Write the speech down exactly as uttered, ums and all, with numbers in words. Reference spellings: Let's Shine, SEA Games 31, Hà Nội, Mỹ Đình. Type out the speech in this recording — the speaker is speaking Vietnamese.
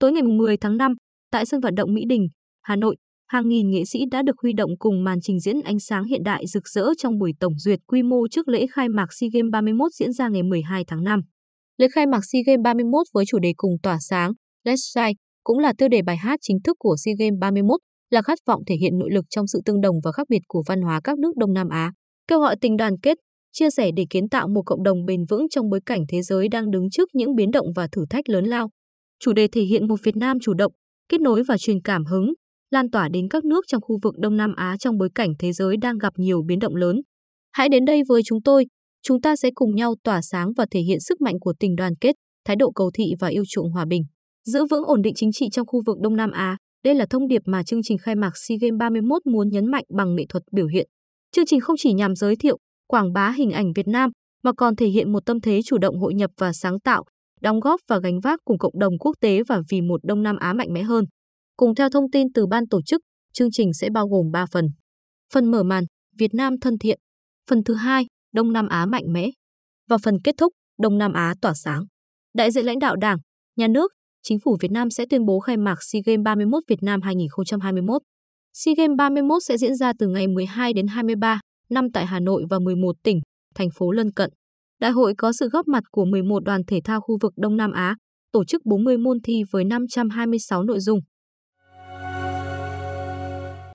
Tối ngày mười tháng năm, tại sân vận động Mỹ Đình, Hà Nội, hàng nghìn nghệ sĩ đã được huy động cùng màn trình diễn ánh sáng hiện đại rực rỡ trong buổi tổng duyệt quy mô trước lễ khai mạc SEA Games ba mươi mốt diễn ra ngày mười hai tháng năm. Lễ khai mạc SEA Games ba mươi mốt với chủ đề cùng tỏa sáng, Let's Shine, cũng là tiêu đề bài hát chính thức của SEA Games ba mươi mốt, là khát vọng thể hiện nội lực trong sự tương đồng và khác biệt của văn hóa các nước Đông Nam Á, kêu gọi tình đoàn kết, chia sẻ để kiến tạo một cộng đồng bền vững trong bối cảnh thế giới đang đứng trước những biến động và thử thách lớn lao. Chủ đề thể hiện một Việt Nam chủ động, kết nối và truyền cảm hứng, lan tỏa đến các nước trong khu vực Đông Nam Á trong bối cảnh thế giới đang gặp nhiều biến động lớn. Hãy đến đây với chúng tôi, chúng ta sẽ cùng nhau tỏa sáng và thể hiện sức mạnh của tình đoàn kết, thái độ cầu thị và yêu chuộng hòa bình. Giữ vững ổn định chính trị trong khu vực Đông Nam Á, đây là thông điệp mà chương trình khai mạc SEA Games ba mươi mốt muốn nhấn mạnh bằng nghệ thuật biểu hiện. Chương trình không chỉ nhằm giới thiệu, quảng bá hình ảnh Việt Nam, mà còn thể hiện một tâm thế chủ động hội nhập và sáng tạo, đóng góp và gánh vác cùng cộng đồng quốc tế và vì một Đông Nam Á mạnh mẽ hơn. Cùng theo thông tin từ ban tổ chức, chương trình sẽ bao gồm ba phần. Phần mở màn, Việt Nam thân thiện. Phần thứ hai, Đông Nam Á mạnh mẽ. Và phần kết thúc, Đông Nam Á tỏa sáng. Đại diện lãnh đạo Đảng, Nhà nước, Chính phủ Việt Nam sẽ tuyên bố khai mạc SEA Games ba mươi mốt Việt Nam hai nghìn không trăm hai mươi mốt. SEA Games ba mươi mốt sẽ diễn ra từ ngày mười hai đến hai mươi ba tháng năm tại Hà Nội và mười một tỉnh, thành phố lân cận. Đại hội có sự góp mặt của mười một đoàn thể thao khu vực Đông Nam Á, tổ chức bốn mươi môn thi với năm trăm hai mươi sáu nội dung.